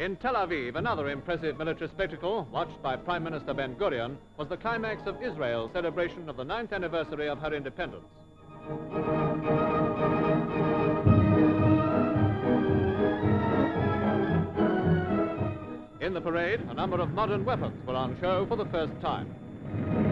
In Tel Aviv, another impressive military spectacle, watched by Prime Minister Ben Gurion, was the climax of Israel's celebration of the 9th anniversary of her independence. In the parade, a number of modern weapons were on show for the first time.